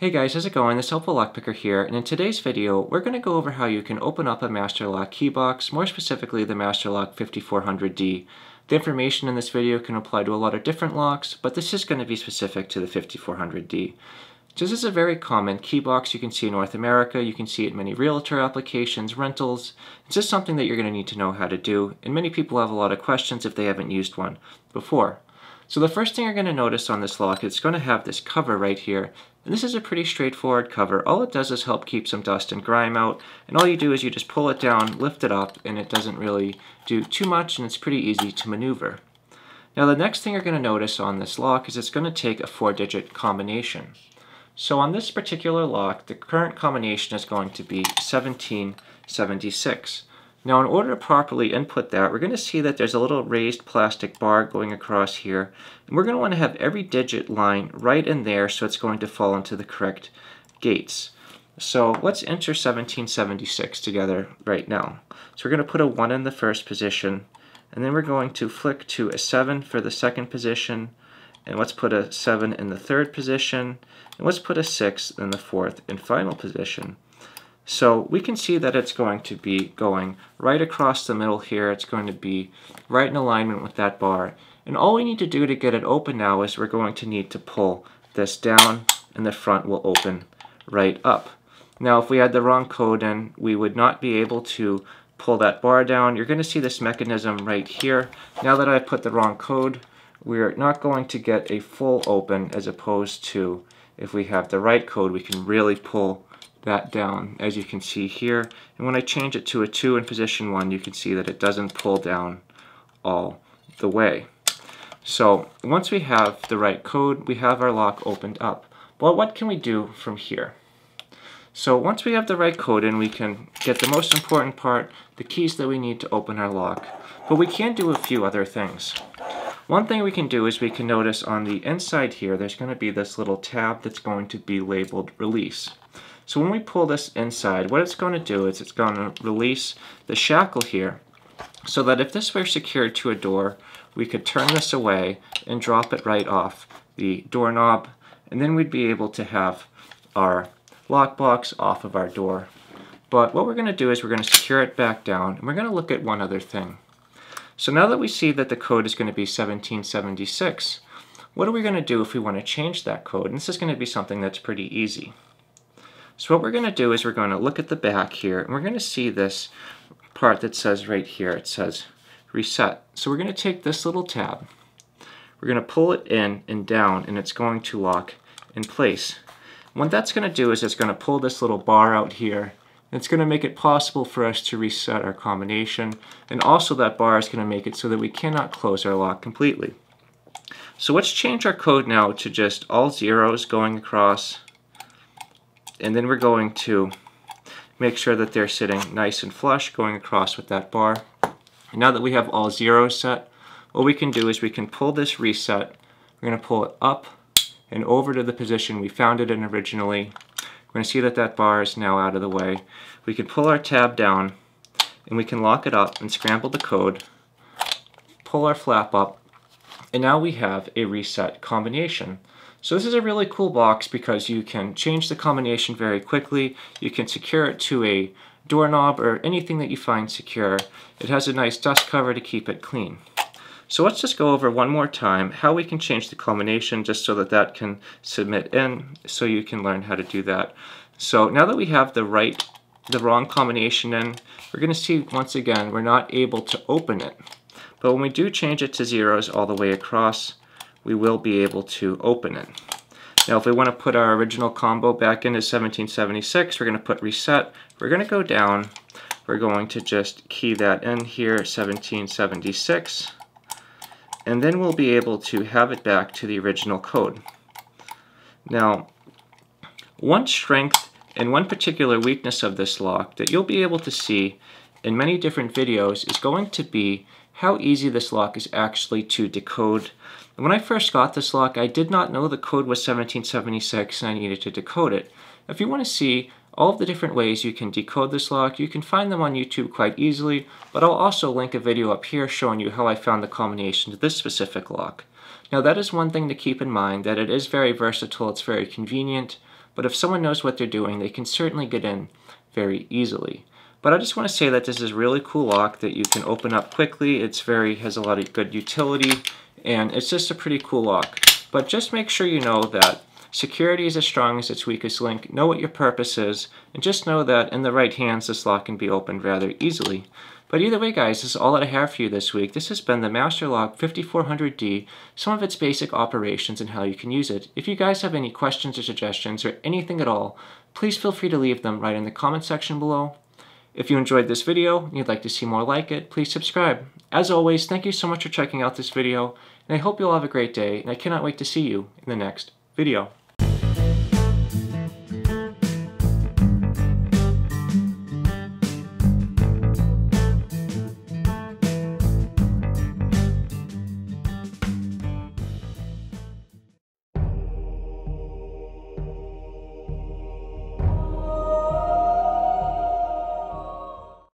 Hey guys, how's it going? This Helpful Lockpicker here, and in today's video, we're going to go over how you can open up a Master Lock keybox, more specifically the Master Lock 5400D. The information in this video can apply to a lot of different locks, but this is going to be specific to the 5400D. This is a very common keybox you can see in North America, you can see it in many realtor applications, rentals. It's just something that you're going to need to know how to do, and many people have a lot of questions if they haven't used one before. So the first thing you're going to notice on this lock, it's going to have this cover right here. And this is a pretty straightforward cover. All it does is help keep some dust and grime out. And all you do is you just pull it down, lift it up, and it doesn't really do too much, and it's pretty easy to maneuver. Now the next thing you're going to notice on this lock is it's going to take a 4-digit combination. So on this particular lock, the current combination is going to be 1776. Now in order to properly input that, we're going to see that there's a little raised plastic bar going across here, and we're going to want to have every digit line right in there so it's going to fall into the correct gates. So let's enter 1776 together right now. So we're going to put a 1 in the first position, and then we're going to flick to a 7 for the second position, and let's put a 7 in the third position, and let's put a 6 in the fourth and final position. So we can see that it's going to be going right across the middle here. It's going to be right in alignment with that bar. And all we need to do to get it open now is we're going to need to pull this down, and the front will open right up. Now if we had the wrong code in, we would not be able to pull that bar down. You're going to see this mechanism right here. Now that I've put the wrong code, we're not going to get a full open, as opposed to if we have the right code, we can really pull that down, as you can see here. And when I change it to a 2 in position 1, you can see that it doesn't pull down all the way. So once we have the right code, we have our lock opened up. Well, what can we do from here? So once we have the right code in, we can get the most important part, the keys that we need to open our lock. But we can do a few other things. One thing we can do is we can notice on the inside here, there's going to be this little tab that's going to be labeled release. So when we pull this inside, what it's going to do is it's going to release the shackle here, so that if this were secured to a door, we could turn this away and drop it right off the doorknob, and then we'd be able to have our lockbox off of our door. But what we're going to do is we're going to secure it back down, and we're going to look at one other thing. So now that we see that the code is going to be 1776, what are we going to do if we want to change that code? And this is going to be something that's pretty easy. So what we're going to do is we're going to look at the back here, and we're going to see this part that says right here, it says reset. So we're going to take this little tab, we're going to pull it in and down, and it's going to lock in place. And what that's going to do is it's going to pull this little bar out here, and it's going to make it possible for us to reset our combination, and also that bar is going to make it so that we cannot close our lock completely. So let's change our code now to just all zeros going across, and then we're going to make sure that they're sitting nice and flush going across with that bar. And now that we have all zeros set, what we can do is we can pull this reset, we're going to pull it up and over to the position we found it in originally. We're going to see that that bar is now out of the way. We can pull our tab down, and we can lock it up and scramble the code, pull our flap up, and now we have a reset combination. So this is a really cool box because you can change the combination very quickly. You can secure it to a doorknob or anything that you find secure. It has a nice dust cover to keep it clean. So let's just go over one more time how we can change the combination just so that that can submit in, so you can learn how to do that. So now that we have the wrong combination in, we're going to see once again we're not able to open it. But when we do change it to zeros all the way across, we will be able to open it. Now if we want to put our original combo back into 1776, we're going to put reset, we're going to go down, we're going to just key that in here, 1776, and then we'll be able to have it back to the original code. Now one strength and one particular weakness of this lock that you'll be able to see in many different videos is going to be how easy this lock is actually to decode. And when I first got this lock, I did not know the code was 1776 and I needed to decode it. If you want to see all of the different ways you can decode this lock, you can find them on YouTube quite easily, but I'll also link a video up here showing you how I found the combination to this specific lock. Now that is one thing to keep in mind, that it is very versatile, it's very convenient, but if someone knows what they're doing, they can certainly get in very easily. But I just want to say that this is a really cool lock that you can open up quickly. It's has a lot of good utility, and it's just a pretty cool lock. But just make sure you know that security is as strong as its weakest link. Know what your purpose is, and just know that in the right hands, this lock can be opened rather easily. But either way, guys, this is all that I have for you this week. This has been the Master Lock 5400D, some of its basic operations and how you can use it. If you guys have any questions or suggestions or anything at all, please feel free to leave them right in the comment section below. If you enjoyed this video and you'd like to see more like it, please subscribe. As always, thank you so much for checking out this video, and I hope you all have a great day, and I cannot wait to see you in the next video.